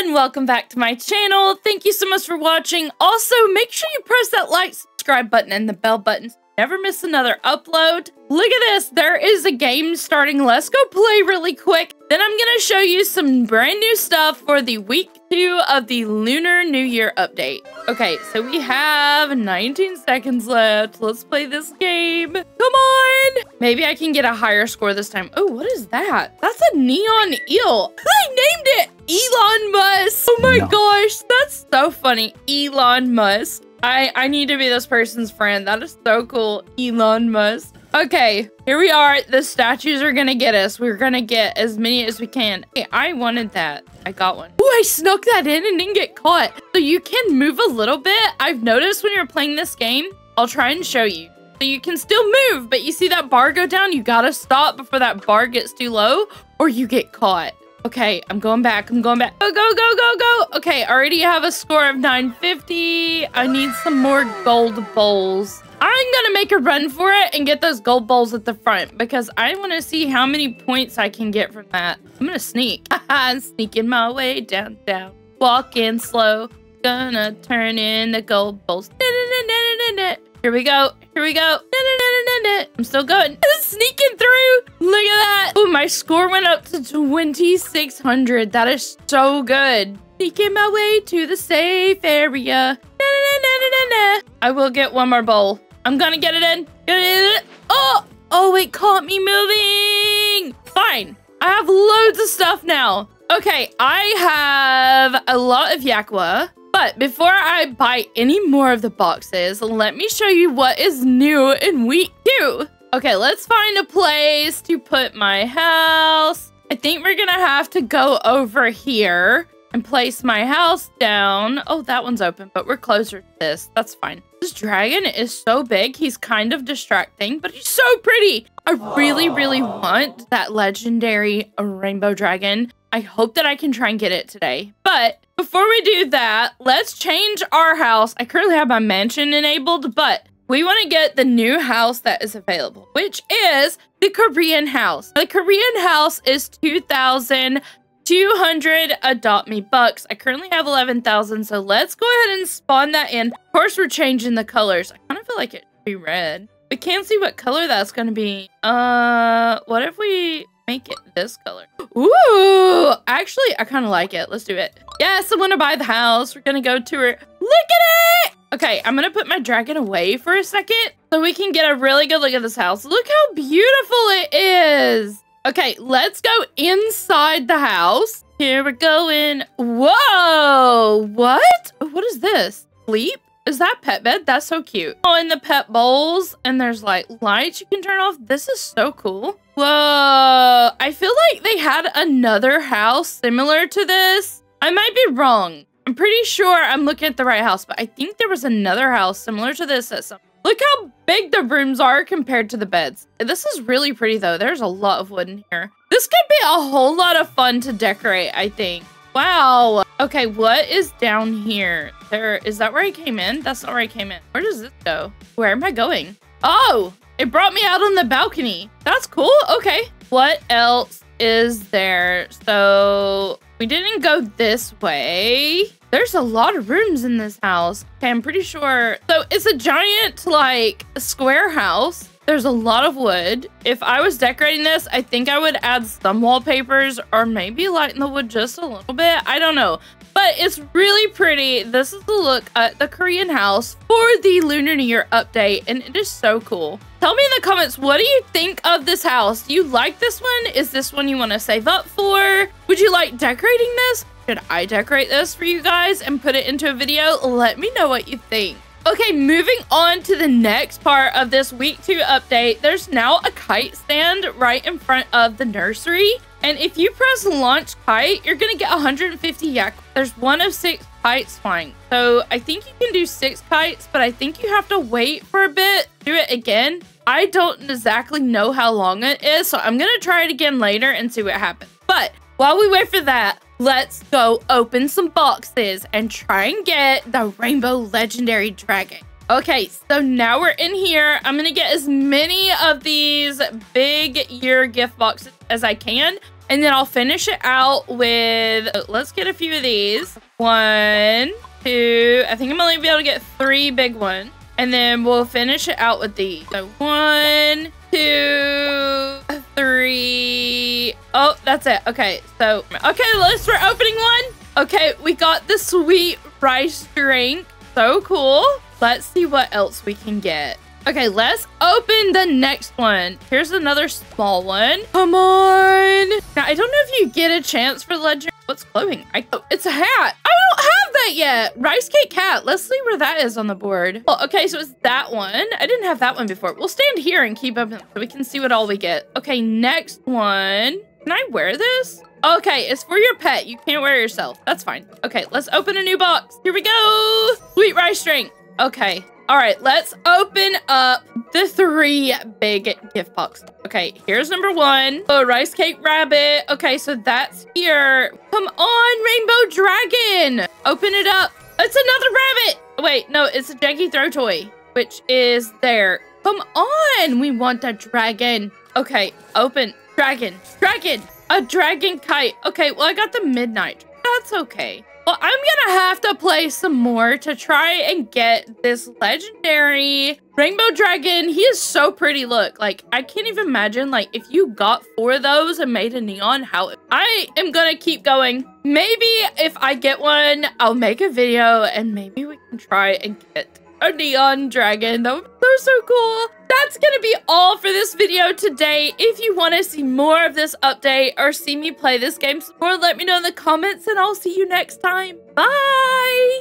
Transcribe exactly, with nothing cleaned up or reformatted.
everyone, welcome back to my channel. Thank you so much for watching. Also, make sure you press that like, subscribe button, and the bell button. Never miss another upload. Look at this, there is a game starting. Let's go play really quick. Then I'm gonna show you some brand new stuff for the week two of the Lunar New Year update. Okay, so we have nineteen seconds left. Let's play this game. Come on! Maybe I can get a higher score this time. Oh, what is that? That's a neon eel. I named it Elon Musk. Oh my no. gosh, that's so funny. Elon Musk. I, I need to be this person's friend. That is so cool. Elon Musk. Okay, here we are. The statues are gonna get us. We're gonna get as many as we can. Hey, I wanted that. I got one. Oh, I snuck that in and didn't get caught. So you can move a little bit. I've noticed when you're playing this game, I'll try and show you. So you can still move, but you see that bar go down? You gotta stop before that bar gets too low or you get caught. Okay, I'm going back. I'm going back. Go, go, go, go, go. Okay, I already have a score of nine fifty. I need some more gold bowls. I'm gonna make a run for it and get those gold bowls at the front because I wanna see how many points I can get from that. I'm gonna sneak. I'm sneaking my way downtown. Walking slow. Gonna turn in the gold bowls. Here we go. Here we go. I'm still going. I'm sneaking through. Look at that. Oh, my score went up to twenty-six hundred. That is so good. Sneaking my way to the safe area. I will get one more bowl. I'm gonna get it in. Get it in. Oh, oh, it caught me moving. Fine. I have loads of stuff now. Okay, I have a lot of yakwa. But before I buy any more of the boxes, let me show you what is new in week two. Okay, let's find a place to put my house. I think we're gonna have to go over here and place my house down. Oh, that one's open, but we're closer to this. That's fine. This dragon is so big. He's kind of distracting, but he's so pretty. I really, really want that legendary rainbow dragon. I hope that I can try and get it today. But before we do that, let's change our house. I currently have my mansion enabled, but we want to get the new house that is available, which is the Korean house. The Korean house is two thousand two hundred adopt me bucks. I currently have eleven thousand, so let's go ahead and spawn that in. Of course, we're changing the colors. I kind of feel like it should be red. We can't see what color that's going to be. Uh, what if we make it this color? Ooh, actually, I kind of like it. Let's do it. Yes, I want to buy the house. We're going to go tour. Look at it. Okay, I'm going to put my dragon away for a second so we can get a really good look at this house. Look how beautiful it is. Okay, let's go inside the house. Here we're going. Whoa, what? What is this? Sleep? Is that pet bed? That's so cute. Oh, and the pet bowls. And there's like lights you can turn off. This is so cool. Whoa. I feel like they had another house similar to this. I might be wrong. I'm pretty sure I'm looking at the right house, but I think there was another house similar to this at some. Look how big the rooms are compared to the beds. This is really pretty though. There's a lot of wood in here. This could be a whole lot of fun to decorate, I think. Wow. Okay, what is down here? There, is that where I came in? That's not where I came in. Where does this go? Where am I going? Oh, it brought me out on the balcony. That's cool. Okay. What else is there? So we didn't go this way. There's a lot of rooms in this house. Okay, I'm pretty sure. So it's a giant, like, square house. There's a lot of wood. If I was decorating this, I think I would add some wallpapers or maybe lighten the wood just a little bit. I don't know. But it's really pretty. This is the look at the Korean house for the Lunar New Year update. And it is so cool. Tell me in the comments, what do you think of this house? Do you like this one? Is this one you want to save up for? Would you like decorating this? Should I decorate this for you guys and put it into a video? Let me know what you think. Okay, moving on to the next part of this week two update. There's now a kite stand right in front of the nursery. And if you press launch kite, you're going to get one hundred fifty yak. There's one of six kites flying. So I think you can do six kites, but I think you have to wait for a bit. Do it again. I don't exactly know how long it is, so I'm going to try it again later and see what happens. But while we wait for that, let's go open some boxes and try and get the rainbow legendary dragon. Okay, so now we're in here. I'm gonna get as many of these big year gift boxes as I can. And then I'll finish it out with, let's get a few of these. One, two, I think I'm only gonna be able to get three big ones. And then we'll finish it out with these. So one, two, three. Oh, that's it. Okay, so, okay, let's, we're opening one. Okay, we got the sweet rice drink. So cool. Let's see what else we can get. Okay, let's open the next one. Here's another small one. Come on. Now, I don't know if you get a chance for legendary. What's glowing? I, oh, it's a hat. I don't have that yet. Rice cake hat. Let's see where that is on the board. Well, okay, so it's that one. I didn't have that one before. We'll stand here and keep up so we can see what all we get. Okay, next one. Can I wear this? Okay, it's for your pet. You can't wear it yourself. That's fine. Okay, let's open a new box. Here we go. Sweet rice drink. Okay. All right, let's open up the three big gift boxes. Okay, here's number one. Oh, rice cake rabbit. Okay, so that's here. Come on, rainbow dragon. Open it up. It's another rabbit. Wait, no, it's a janky throw toy, which is there. Come on, we want a dragon. Okay, open. Dragon, dragon, a dragon kite. Okay, well, I got the midnight. That's okay. Well, I'm gonna have to play some more to try and get this legendary rainbow dragon. He is so pretty. Look, like, I can't even imagine, like, if you got four of those and made a neon, how... I am gonna keep going. Maybe if I get one, I'll make a video and maybe we can try and get a neon dragon. That would be so, so cool. That's gonna be all for this video today. If you want to see more of this update or see me play this game some more, let me know in the comments and I'll see you next time. Bye!